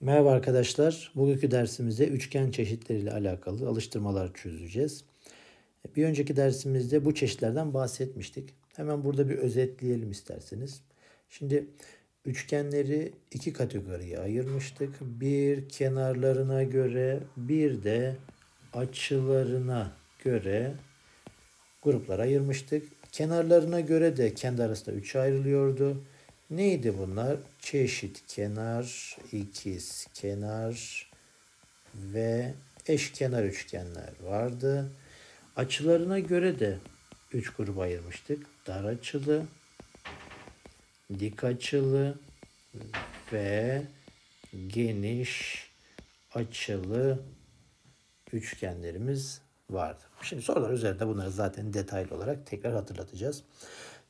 Merhaba arkadaşlar. Bugünkü dersimizde üçgen çeşitleriyle alakalı alıştırmalar çözeceğiz. Bir önceki dersimizde bu çeşitlerden bahsetmiştik. Hemen burada bir özetleyelim isterseniz. Şimdi üçgenleri iki kategoriye ayırmıştık. Bir kenarlarına göre, bir de açılarına göre gruplara ayırmıştık. Kenarlarına göre de kendi arasında 3'e ayrılıyordu. Neydi bunlar? Çeşit kenar, ikiz kenar ve eşkenar üçgenler vardı. Açılarına göre de 3 gruba ayırmıştık. Dar açılı, dik açılı ve geniş açılı üçgenlerimiz vardı. Şimdi sorular üzerinde bunları zaten detaylı olarak tekrar hatırlatacağız.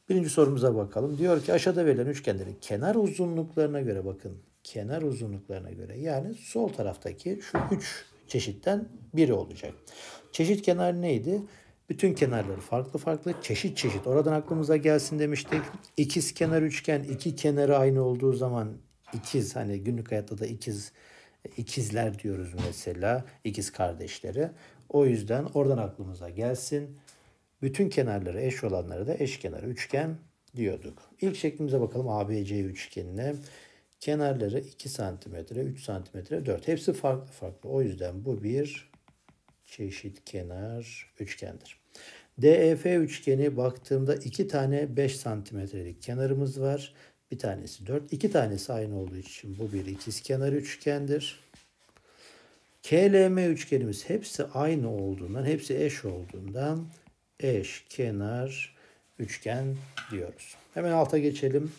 Birinci sorumuza bakalım. Diyor ki aşağıda verilen üçgenlerin kenar uzunluklarına göre, bakın kenar uzunluklarına göre, yani sol taraftaki şu 3 çeşitten biri olacak. Çeşit kenar neydi? Bütün kenarları farklı farklı, çeşit çeşit. Oradan aklımıza gelsin demiştik. İkiz kenar üçgen, iki kenarı aynı olduğu zaman ikiz, hani günlük hayatta da ikizler diyoruz mesela, ikiz kardeşleri. O yüzden oradan aklımıza gelsin. Bütün kenarları eş olanları da eşkenar üçgen diyorduk. İlk şeklimize bakalım, ABC üçgenine. Kenarları 2 cm, 3 cm, 4. Hepsi farklı farklı. O yüzden bu bir çeşit kenar üçgendir. DEF üçgeni, baktığımda 2 tane 5 cm'lik kenarımız var. Bir tanesi 4. 2 tanesi aynı olduğu için bu bir ikizkenar üçgendir. KLM üçgenimiz hepsi aynı olduğundan, hepsi eş olduğundan eşkenar üçgen diyoruz. Hemen alta geçelim.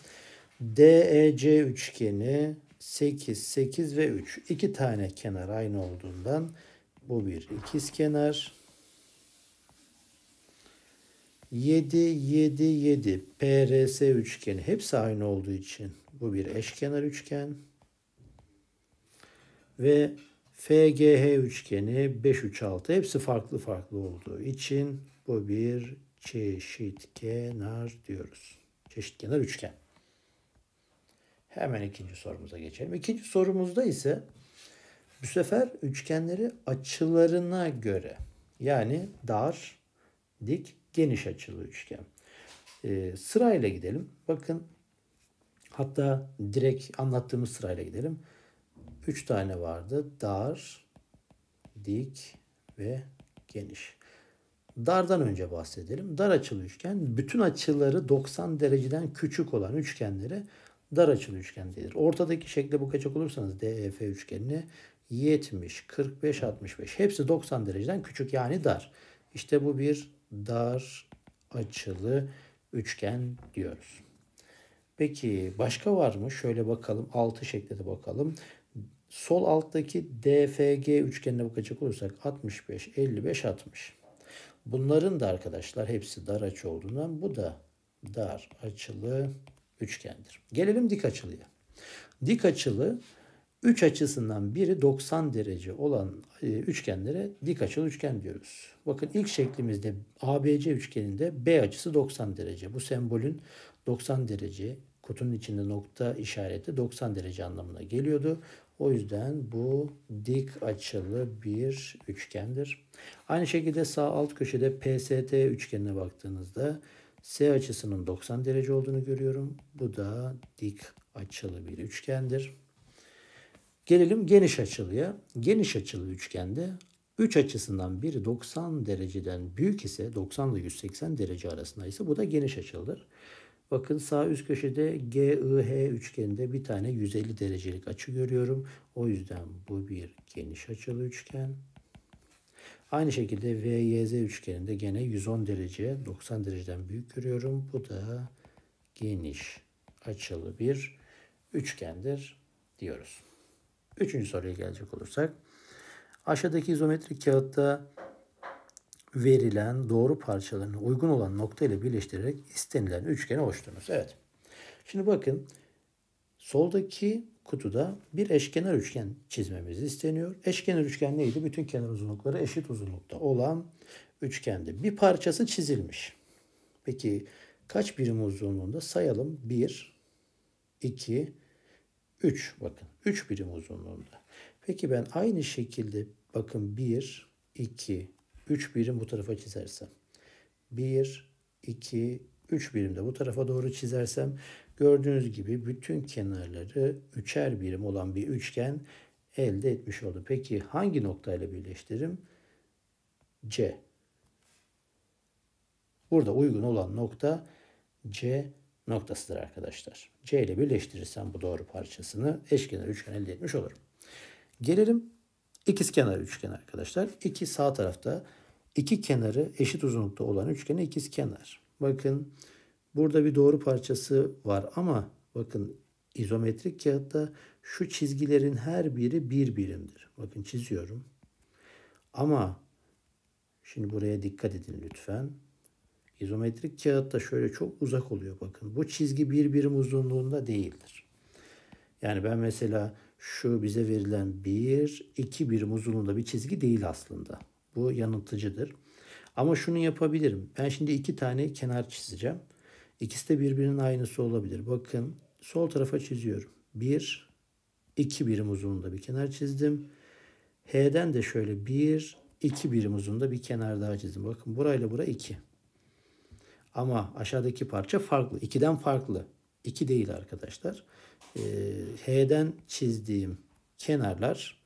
DEC üçgeni 8, 8 ve 3. 2 tane kenar aynı olduğundan bu bir ikizkenar. 7, 7, 7. PRS üçgeni hepsi aynı olduğu için bu bir eşkenar üçgen. Ve FGH üçgeni 5, 3, 6. Hepsi farklı farklı olduğu için bu bir çeşitkenar diyoruz. Çeşitkenar üçgen. Hemen ikinci sorumuza geçelim. İkinci sorumuzda ise bu sefer üçgenleri açılarına göre, yani dar, dik, geniş açılı üçgen. Sırayla gidelim. Bakın, hatta direkt anlattığımız sırayla gidelim. 3 tane vardı. Dar, dik ve geniş. Dardan önce bahsedelim. Dar açılı üçgen, bütün açıları 90 dereceden küçük olan üçgenlere dar açılı üçgen denir. Ortadaki şekle bakacak olursanız DEF üçgenine 70, 45, 65. Hepsi 90 dereceden küçük, yani dar. İşte bu bir dar açılı üçgen diyoruz. Peki başka var mı? Şöyle bakalım. 6 şeklinde bakalım. Sol alttaki DFG üçgenine bakacak olursak 65, 55, 60. Bunların da arkadaşlar hepsi dar açı olduğundan bu da dar açılı üçgendir. Gelelim dik açılıya. Dik açılı, 3 açısından biri 90 derece olan üçgenlere dik açılı üçgen diyoruz. Bakın ilk şeklimizde ABC üçgeninde B açısı 90 derece. Bu sembolün 90 derece, kutunun içinde nokta işareti 90 derece anlamına geliyordu. O yüzden bu dik açılı bir üçgendir. Aynı şekilde sağ alt köşede PST üçgenine baktığınızda S açısının 90 derece olduğunu görüyorum. Bu da dik açılı bir üçgendir. Gelelim geniş açılıya. Geniş açılı üçgende 3 açısından biri 90 dereceden büyük ise, 90 ile 180 derece arasında ise bu da geniş açılıdır. Bakın sağ üst köşede GIH üçgeninde bir tane 150 derecelik açı görüyorum. O yüzden bu bir geniş açılı üçgen. Aynı şekilde VYZ üçgeninde gene 110 derece, 90 dereceden büyük görüyorum. Bu da geniş açılı bir üçgendir diyoruz. Üçüncü soruya gelecek olursak, aşağıdaki izometrik kağıtta verilen doğru parçalarına uygun olan nokta ile birleştirerek istenilen üçgeni oluşturunuz. Evet. Şimdi bakın, soldaki kutuda bir eşkenar üçgen çizmemiz isteniyor. Eşkenar üçgen neydi? Bütün kenar uzunlukları eşit uzunlukta olan üçgende bir parçası çizilmiş. Peki kaç birim uzunluğunda? Sayalım. 1, 2, 3. Bakın 3 birim uzunluğunda. Peki ben aynı şekilde bakın 1, 2, 3 birim bu tarafa çizersem. 1, 2, 3 birim de bu tarafa doğru çizersem gördüğünüz gibi bütün kenarları 3'er birim olan bir üçgen elde etmiş oldu. Peki hangi noktayla birleştiririm? C. Burada uygun olan nokta C noktasıdır arkadaşlar. C ile birleştirirsem bu doğru parçasını eşkenar üçgen elde etmiş olurum. Gelelim ikizkenar üçgen arkadaşlar. İki sağ tarafta iki kenarı eşit uzunlukta olan üçgene ikizkenar. Bakın burada bir doğru parçası var ama bakın izometrik kağıtta şu çizgilerin her biri bir birimdir. Bakın çiziyorum. Ama şimdi buraya dikkat edin lütfen. İzometrik kağıtta şöyle çok uzak oluyor bakın. Bu çizgi bir birim uzunluğunda değildir. Yani ben mesela şu bize verilen 1-2 birim uzunluğunda bir çizgi değil aslında. Bu yanıltıcıdır. Ama şunu yapabilirim. Ben şimdi iki tane kenar çizeceğim. İkisi de birbirinin aynısı olabilir. Bakın sol tarafa çiziyorum. 1, 2 birim uzunluğunda bir kenar çizdim. H'den de şöyle 1, 2 birim uzunluğunda bir kenar daha çizdim. Bakın burayla bura 2. Ama aşağıdaki parça farklı. 2'den farklı. 2 değil arkadaşlar. H'den çizdiğim kenarlar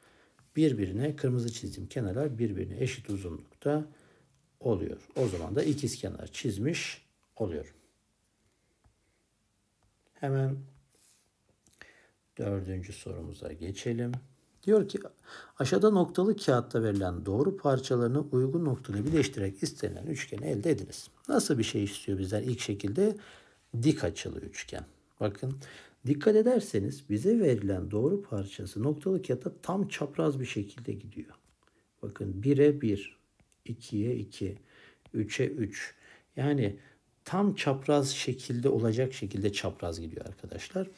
birbirine, kırmızı çizdiğim kenarlar birbirine eşit uzunlukta oluyor. O zaman da ikizkenar çizmiş oluyorum. Hemen 4. sorumuza geçelim. Diyor ki aşağıda noktalı kağıtta verilen doğru parçalarını uygun noktayla birleştirerek istenilen üçgeni elde ediniz. Nasıl bir şey istiyor bizden? İlk şekilde dik açılı üçgen. Bakın dikkat ederseniz bize verilen doğru parçası noktalı kağıtta tam çapraz bir şekilde gidiyor. Bakın 1'e 1, 2'ye 2, 3'e 3. Yani tam çapraz şekilde olacak şekilde çapraz gidiyor arkadaşlar.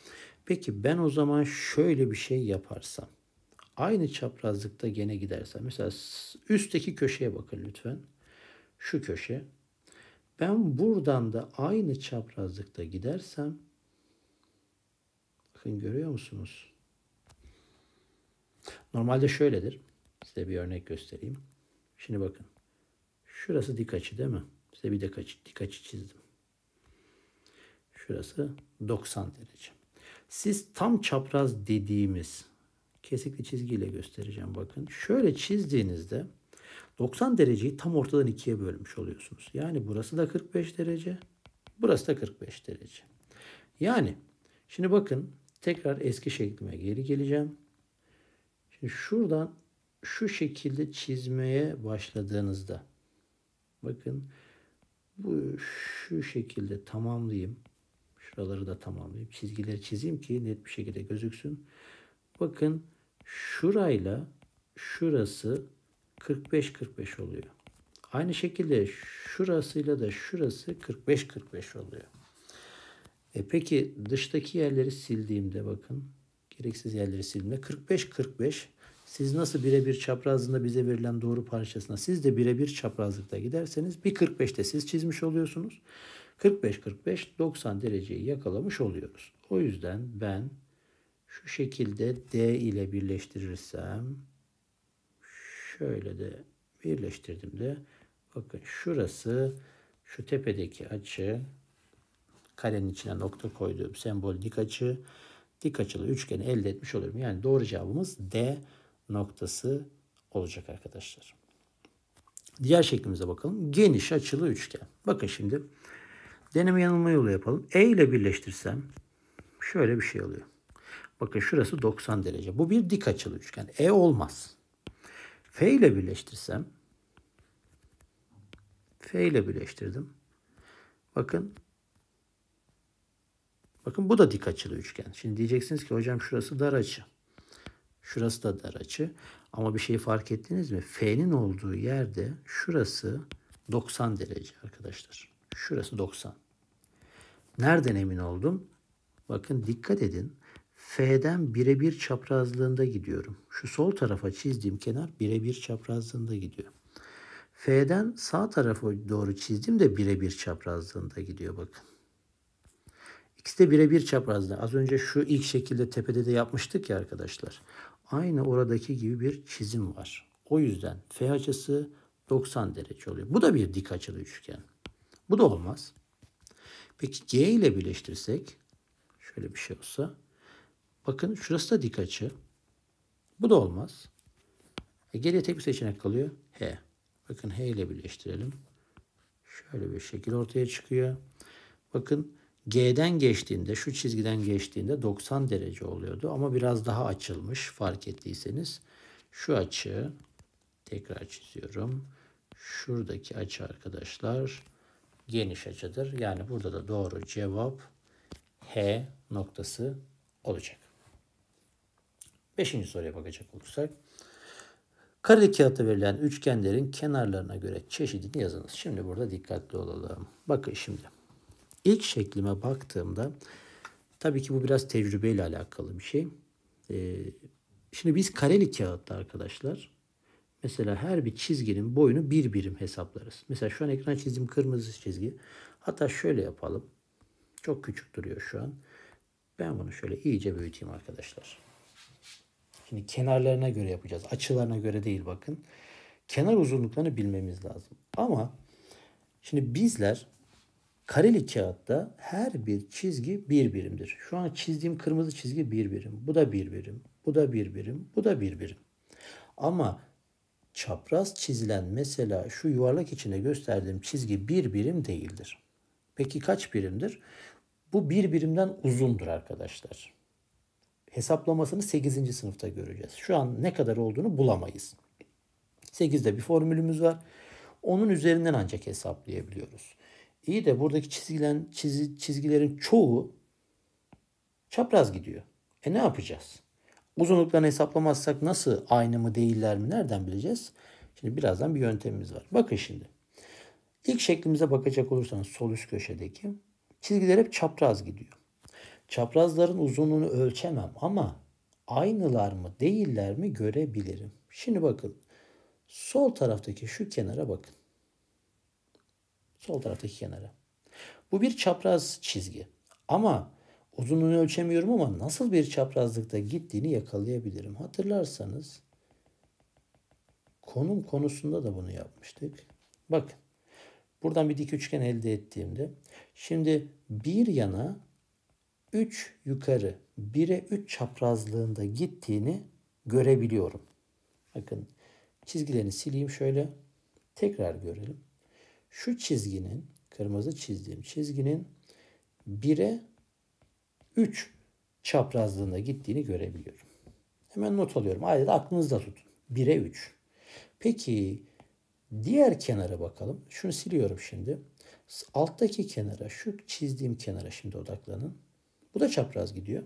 Peki ben o zaman şöyle bir şey yaparsam. Aynı çaprazlıkta gene gidersem. Mesela üstteki köşeye bakın lütfen. Şu köşe. Ben buradan da aynı çaprazlıkta gidersem. Bakın görüyor musunuz? Normalde şöyledir. Size bir örnek göstereyim. Şimdi bakın. Şurası dik açı değil mi? Size bir dik açı çizdim. Şurası 90 derece. Siz tam çapraz dediğimiz kesikli çizgiyle göstereceğim bakın. Şöyle çizdiğinizde 90 dereceyi tam ortadan ikiye bölmüş oluyorsunuz. Yani burası da 45 derece. Burası da 45 derece. Yani şimdi bakın tekrar eski şeklime geri geleceğim. Şimdi şuradan şu şekilde çizmeye başladığınızda bakın bu şu şekilde tamamlayayım. Şuraları da tamamlayayım. Çizgileri çizeyim ki net bir şekilde gözüksün. Bakın şurayla şurası 45-45 oluyor. Aynı şekilde şurasıyla da şurası 45-45 oluyor. Peki dıştaki yerleri sildiğimde bakın. Gereksiz yerleri sildiğimde 45-45. Siz nasıl birebir çaprazında bize verilen doğru parçasına siz de birebir çaprazlıkta giderseniz bir 45'te siz çizmiş oluyorsunuz. 45-45 90 dereceyi yakalamış oluyoruz. O yüzden ben şu şekilde D ile birleştirirsem şöyle de birleştirdiğimde bakın şurası şu tepedeki açı karenin içine nokta koyduğum sembol dik açı dik açılı üçgeni elde etmiş oluyorum. Yani doğru cevabımız D noktası olacak arkadaşlar. Diğer şeklimize bakalım. Geniş açılı üçgen. Bakın şimdi deneme yanılma yolu yapalım. E ile birleştirsem şöyle bir şey oluyor. Bakın şurası 90 derece. Bu bir dik açılı üçgen. E olmaz. F ile birleştirsem. F ile birleştirdim. Bakın. Bakın bu da dik açılı üçgen. Şimdi diyeceksiniz ki hocam şurası dar açı. Şurası da dar açı. Ama bir şey fark ettiniz mi? F'nin olduğu yerde şurası 90 derece arkadaşlar. Şurası 90. Nereden emin oldum? Bakın dikkat edin. F'den birebir çaprazlığında gidiyorum. Şu sol tarafa çizdiğim kenar birebir çaprazlığında gidiyor. F'den sağ tarafa doğru çizdim de birebir çaprazlığında gidiyor bakın. İkisi de birebir çaprazda. Az önce şu ilk şekilde tepede de yapmıştık ya arkadaşlar. Aynı oradaki gibi bir çizim var. O yüzden F açısı 90 derece oluyor. Bu da bir dik açılı üçgen. Bu da olmaz. Peki G ile birleştirsek şöyle bir şey olsa. Bakın şurası da dik açı. Bu da olmaz. Geriye tek bir seçenek kalıyor. H. Bakın H ile birleştirelim. Şöyle bir şekil ortaya çıkıyor. Bakın G'den geçtiğinde, şu çizgiden geçtiğinde 90 derece oluyordu. Ama biraz daha açılmış fark ettiyseniz. Şu açı tekrar çiziyorum. Şuradaki açı arkadaşlar geniş açıdır. Yani burada da doğru cevap H noktası olacak. Beşinci soruya bakacak olursak. Kareli kağıtta verilen üçgenlerin kenarlarına göre çeşidini yazınız. Şimdi burada dikkatli olalım. Bakın şimdi. İlk şeklime baktığımda tabii ki bu biraz tecrübeyle alakalı bir şey. Şimdi biz kareli kağıtta arkadaşlar mesela her bir çizginin boyunu bir birim hesaplarız. Mesela şu an ekran çizdiğim kırmızı çizgi. Hatta şöyle yapalım. Çok küçük duruyor şu an. Ben bunu şöyle iyice büyüteyim arkadaşlar. Şimdi kenarlarına göre yapacağız. Açılarına göre değil bakın. Kenar uzunluklarını bilmemiz lazım. Ama şimdi bizler kareli kağıtta her bir çizgi bir birimdir. Şu an çizdiğim kırmızı çizgi bir birim. Bu da bir birim. Bu da bir birim. Bu da bir birim. Ama çapraz çizilen mesela şu yuvarlak içinde gösterdiğim çizgi bir birim değildir. Peki kaç birimdir? Bu bir birimden uzundur arkadaşlar. Hesaplamasını 8. sınıfta göreceğiz. Şu an ne kadar olduğunu bulamayız. 8'de bir formülümüz var. Onun üzerinden ancak hesaplayabiliyoruz. İyi de buradaki çizgilerin çoğu çapraz gidiyor. Ne yapacağız? Uzunluklarını hesaplamazsak nasıl aynı mı değiller mi nereden bileceğiz? Şimdi birazdan bir yöntemimiz var. Bakın şimdi. İlk şeklimize bakacak olursanız sol üst köşedeki çizgiler hep çapraz gidiyor. Çaprazların uzunluğunu ölçemem ama aynılar mı değiller mi görebilirim. Şimdi bakın. Sol taraftaki şu kenara bakın. Sol taraftaki kenara. Bu bir çapraz çizgi. Ama uzunluğunu ölçemiyorum ama nasıl bir çaprazlıkta gittiğini yakalayabilirim. Hatırlarsanız konum konusunda da bunu yapmıştık. Bakın. Buradan bir dik üçgen elde ettiğimde. Şimdi bir yana 3 yukarı 1'e 3 çaprazlığında gittiğini görebiliyorum. Bakın çizgilerini sileyim şöyle. Tekrar görelim. Şu çizginin, kırmızı çizdiğim çizginin 1'e 3 çaprazlığında gittiğini görebiliyorum. Hemen not alıyorum. Ayrıca aklınızda tutun. 1'e 3. Peki diğer kenara bakalım. Şunu siliyorum şimdi. Alttaki kenara, şu çizdiğim kenara şimdi odaklanın. Bu da çapraz gidiyor.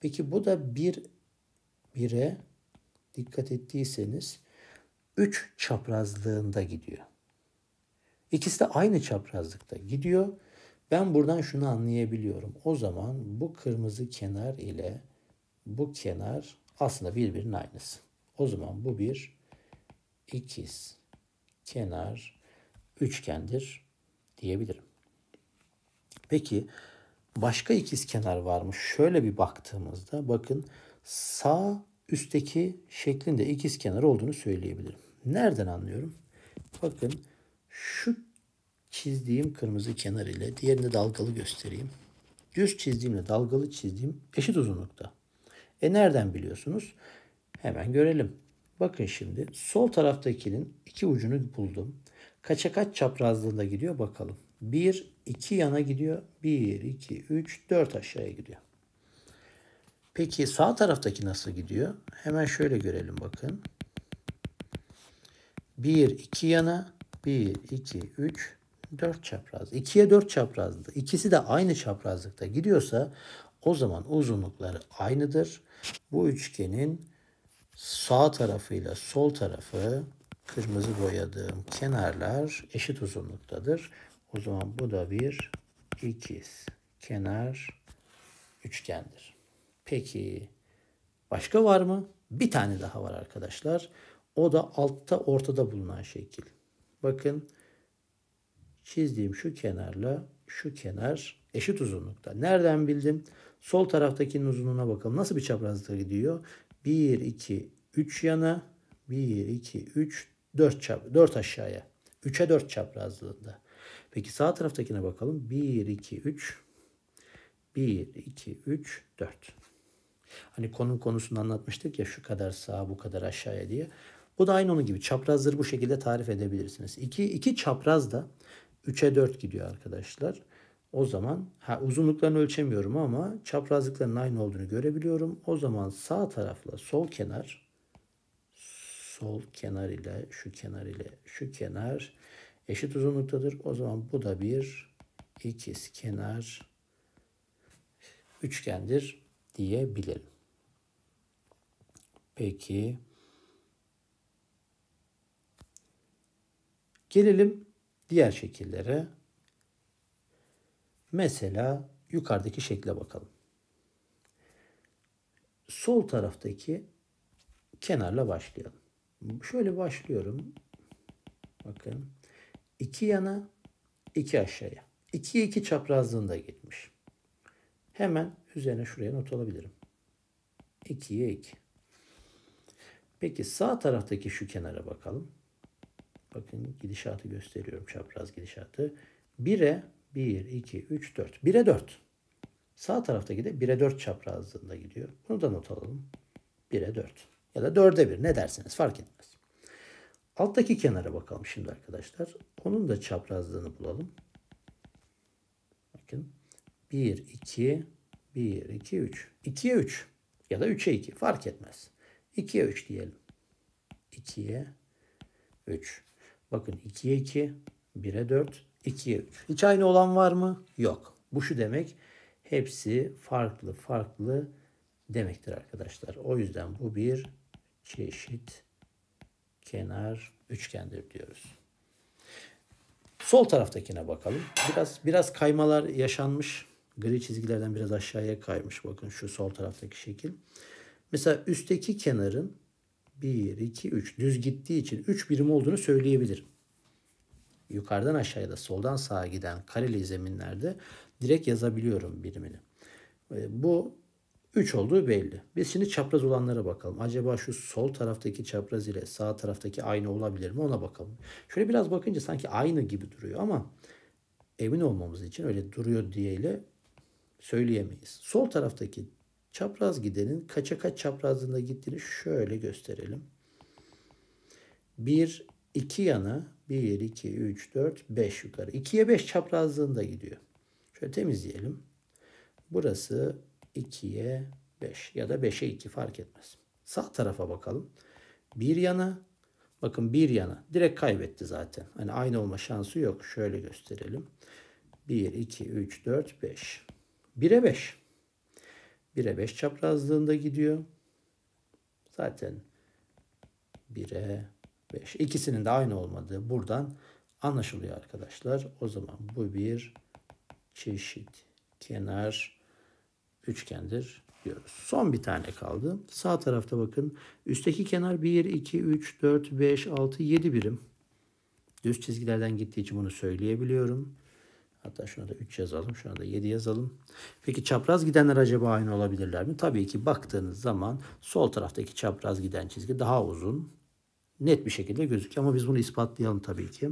Peki bu da 1'e dikkat ettiyseniz 3 çaprazlığında gidiyor. İkisi de aynı çaprazlıkta gidiyor. Ben buradan şunu anlayabiliyorum. O zaman bu kırmızı kenar ile bu kenar aslında birbirinin aynısı. O zaman bu bir ikiz kenar üçgendir diyebilirim. Peki başka ikiz kenar var mı? Şöyle bir baktığımızda bakın sağ üstteki şeklinde ikiz kenar olduğunu söyleyebilirim. Nereden anlıyorum? Bakın şu çizdiğim kırmızı kenar ile diğerini dalgalı göstereyim. Düz çizdiğimle dalgalı çizdiğim eşit uzunlukta. Nereden biliyorsunuz? Hemen görelim. Bakın şimdi sol taraftakinin iki ucunu buldum. Kaça kaç çaprazlığında gidiyor bakalım. 1, 2 yana gidiyor. 1, 2, 3, 4 aşağıya gidiyor. Peki sağ taraftaki nasıl gidiyor? Hemen şöyle görelim bakın. 1, 2 yana. 1, 2, 3, 4 çapraz. 2'ye 4 çaprazdı. İkisi de aynı çaprazlıkta gidiyorsa o zaman uzunlukları aynıdır. Bu üçgenin sağ tarafıyla sol tarafı kırmızı boyadığım kenarlar eşit uzunluktadır. O zaman bu da bir ikiz kenar üçgendir. Peki başka var mı? Bir tane daha var arkadaşlar. O da altta ortada bulunan şekil. Bakın çizdiğim şu kenarla şu kenar eşit uzunlukta. Nereden bildim? Sol taraftakinin uzunluğuna bakalım. Nasıl bir çaprazlıkta gidiyor? 1, 2, 3 yana. 1, 2, 3, 4 aşağıya. 3'e 4 çaprazlığında. Peki sağ taraftakine bakalım. 1, 2, 3. 1, 2, 3, 4. Hani konum konusunu anlatmıştık ya, şu kadar sağa bu kadar aşağıya diye. Bu da aynı onun gibi. Çaprazları bu şekilde tarif edebilirsiniz. 2 çapraz da 3'e 4 gidiyor arkadaşlar. O zaman uzunluklarını ölçemiyorum ama çaprazlıkların aynı olduğunu görebiliyorum. O zaman sağ tarafla sol kenar ile şu kenar ile şu kenar eşit uzunluktadır. O zaman bu da bir ikizkenar üçgendir diyebilirim. Peki gelelim diğer şekillere. Mesela yukarıdaki şekle bakalım. Sol taraftaki kenarla başlayalım. Şöyle başlıyorum. Bakın. 2 yana, 2 aşağıya. 2'ye 2 çaprazlığında gitmiş. Hemen üzerine şuraya not alabilirim. 2'ye 2. Peki sağ taraftaki şu kenara bakalım. Bakın gidişatı gösteriyorum. Çapraz gidişatı. 1'e 1, 2, 3, 4. 1'e 4. Sağ taraftaki de 1'e 4 çaprazlığında gidiyor. Bunu da not alalım. 1'e 4. Ya da 4'e 1. Ne dersiniz? Fark etmez. Alttaki kenara bakalım şimdi arkadaşlar. Onun da çaprazlığını bulalım. Bakın. 1, 2, 1, 2, 3. 2'ye 3. Ya da 3'e 2. Fark etmez. 2'ye 3 diyelim. 2'ye 3. Bakın 2'ye 2, 1'e 4, 2'ye 3. Hiç aynı olan var mı? Yok. Bu şu demek. Hepsi farklı demektir arkadaşlar. O yüzden bu bir çeşit kenar üçgendir diyoruz. Sol taraftakine bakalım. Biraz kaymalar yaşanmış. Gri çizgilerden biraz aşağıya kaymış. Bakın şu sol taraftaki şekil. Mesela üstteki kenarın 1, 2, 3 düz gittiği için 3 birim olduğunu söyleyebilirim. Yukarıdan aşağıya da soldan sağa giden kareli zeminlerde direkt yazabiliyorum birimini. Bu 3 olduğu belli. Biz şimdi çapraz olanlara bakalım. Acaba şu sol taraftaki çapraz ile sağ taraftaki aynı olabilir mi? Ona bakalım. Şöyle biraz bakınca sanki aynı gibi duruyor ama emin olmamız için öyle duruyor diyeyle söyleyemeyiz. Sol taraftaki çapraz gidenin kaça kaç çaprazlığında gittiğini şöyle gösterelim. 1, 2 yana 1, 2, 3, 4, 5 yukarı. 2'ye 5 çaprazlığında gidiyor. Şöyle temizleyelim. Burası 2'ye 5 ya da 5'e 2 fark etmez. Sağ tarafa bakalım. 1 yana. Bakın 1 yana. Direkt kaybetti zaten. Hani aynı olma şansı yok. Şöyle gösterelim. 1, 2, 3, 4, 5. 1'e 5. 1'e 5 çaprazlığında gidiyor. Zaten 1'e 5. İkisinin de aynı olmadığı buradan anlaşılıyor arkadaşlar. O zaman bu bir çeşit kenar üçgendir diyoruz. Son bir tane kaldı. Sağ tarafta bakın. Üstteki kenar 1, 2, 3, 4, 5, 6, 7 birim. Düz çizgilerden gittiği için bunu söyleyebiliyorum. Hatta şuna da 3 yazalım. Şuna da 7 yazalım. Peki çapraz gidenler acaba aynı olabilirler mi? Tabii ki baktığınız zaman sol taraftaki çapraz giden çizgi daha uzun. Net bir şekilde gözüküyor. Ama biz bunu ispatlayalım tabii ki.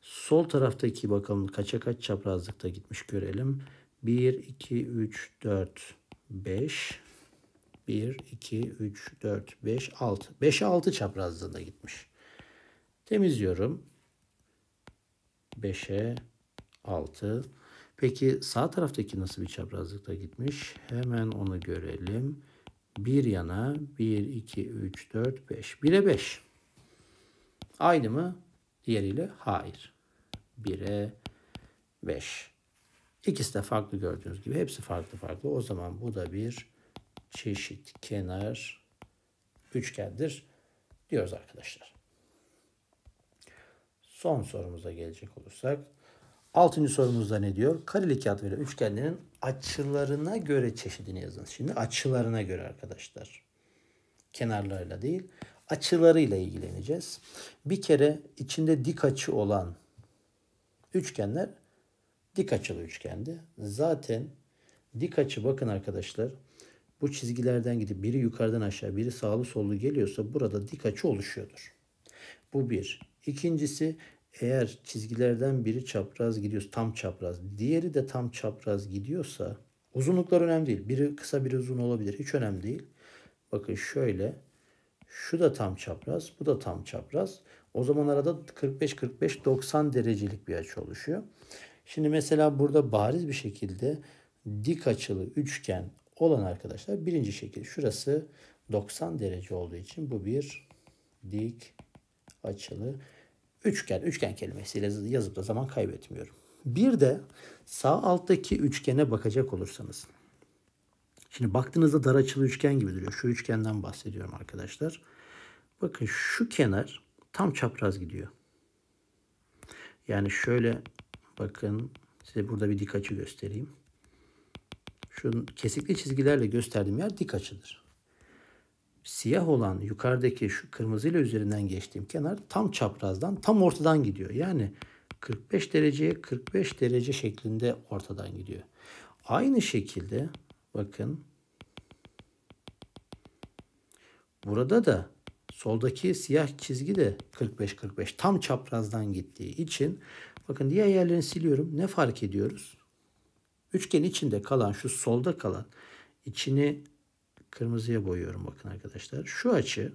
Sol taraftaki bakalım kaça kaç çaprazlıkta gitmiş görelim. 1, 2, 3, 4, 5. 1, 2, 3, 4, 5, 6. 5'e 6 çaprazlığında gitmiş. Temizliyorum. 5'e 6. Peki sağ taraftaki nasıl bir çaprazlıkta gitmiş? Hemen onu görelim. 1 yana 1, 2, 3, 4, 5. 1'e 5. Aynı mı? Diğeriyle hayır. 1'e 5. İkisi de farklı gördüğünüz gibi. Hepsi farklı. O zaman bu da bir çeşit kenar üçgendir diyoruz arkadaşlar. Son sorumuza gelecek olursak. 6. sorumuzda ne diyor? Kareli kağıt verilen üçgenlerin açılarına göre çeşidini yazın. Şimdi açılarına göre arkadaşlar. Kenarlarıyla değil. açılarıyla ilgileneceğiz. Bir kere içinde dik açı olan üçgenler dik açılı üçgendi. Zaten dik açı, bakın arkadaşlar, bu çizgilerden gidip biri yukarıdan aşağı, biri sağlı sollu geliyorsa burada dik açı oluşuyordur. Bu bir. İkincisi, eğer çizgilerden biri çapraz gidiyorsa, tam çapraz, diğeri de tam çapraz gidiyorsa, uzunluklar önemli değil. Biri kısa, biri uzun olabilir. Hiç önemli değil. Bakın şöyle, şu da tam çapraz, bu da tam çapraz. O zaman arada 45-45-90 derecelik bir açı oluşuyor. Şimdi mesela burada bariz bir şekilde dik açılı üçgen olan arkadaşlar, birinci şekil şurası 90 derece olduğu için bu bir dik açılı üçgen. Üçgen kelimesiyle yazıp da zaman kaybetmiyorum. Bir de sağ alttaki üçgene bakacak olursanız. Şimdi baktığınızda dar açılı üçgen gibi duruyor. Şu üçgenden bahsediyorum arkadaşlar. Bakın şu kenar tam çapraz gidiyor. Yani şöyle bakın, size burada bir dik açı göstereyim. Şu kesikli çizgilerle gösterdiğim yer dik açıdır. Siyah olan yukarıdaki şu kırmızıyla üzerinden geçtiğim kenar tam çaprazdan, tam ortadan gidiyor. Yani 45 dereceye 45 derece şeklinde ortadan gidiyor. Aynı şekilde bakın burada da soldaki siyah çizgi de 45-45 tam çaprazdan gittiği için, bakın diğer yerlerini siliyorum. Ne fark ediyoruz? Üçgen içinde kalan, şu solda kalan, içini kırmızıya boyuyorum bakın arkadaşlar. Şu açı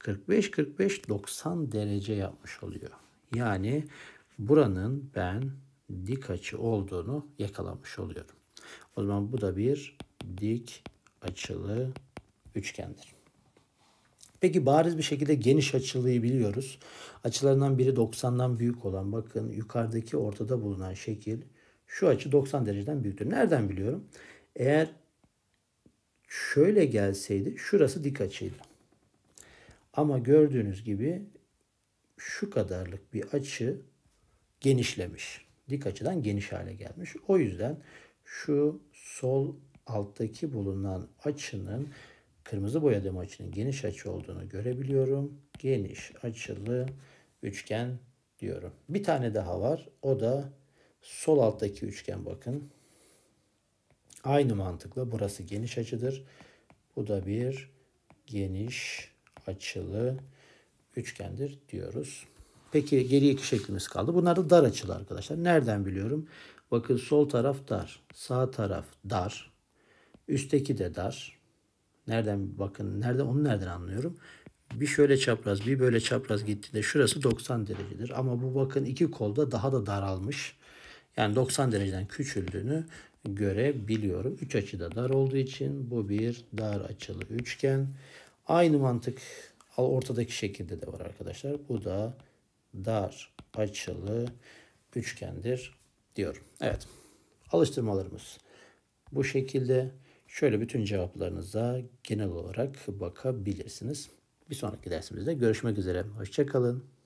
45-45-90 derece yapmış oluyor. Yani buranın ben dik açı olduğunu yakalamış oluyorum. O zaman bu da bir dik açılı üçgendir. Peki bariz bir şekilde geniş açılıyı biliyoruz. Açılarından biri 90'dan büyük olan, bakın yukarıdaki ortada bulunan şekil, şu açı 90 dereceden büyüktür. Nereden biliyorum? Eğer şöyle gelseydi şurası dik açıydı. Ama gördüğünüz gibi şu kadarlık bir açı genişlemiş. Dik açıdan geniş hale gelmiş. O yüzden şu sol alttaki bulunan açının, kırmızı boyadığım açının geniş açı olduğunu görebiliyorum. Geniş açılı üçgen diyorum. Bir tane daha var. O da sol alttaki üçgen bakın. Aynı mantıkla burası geniş açıdır. Bu da bir geniş açılı üçgendir diyoruz. Peki geriye iki şeklimiz kaldı. Bunlar da dar açılı arkadaşlar. Nereden biliyorum? Bakın sol taraf dar, sağ taraf dar, üstteki de dar. Nereden bakın? Nerede? Onu nereden anlıyorum? Bir şöyle çapraz, bir böyle çapraz gitti de şurası 90 derecedir. Ama bu bakın iki kolda daha da daralmış. Yani 90 dereceden küçüldüğünü görebiliyorum. Üç açıda dar olduğu için bu bir dar açılı üçgen. Aynı mantık ortadaki şekilde de var arkadaşlar. Bu da dar açılı üçgendir diyorum. Evet. Alıştırmalarımız bu şekilde. Şöyle bütün cevaplarınıza genel olarak bakabilirsiniz. Bir sonraki dersimizde görüşmek üzere. Hoşça kalın.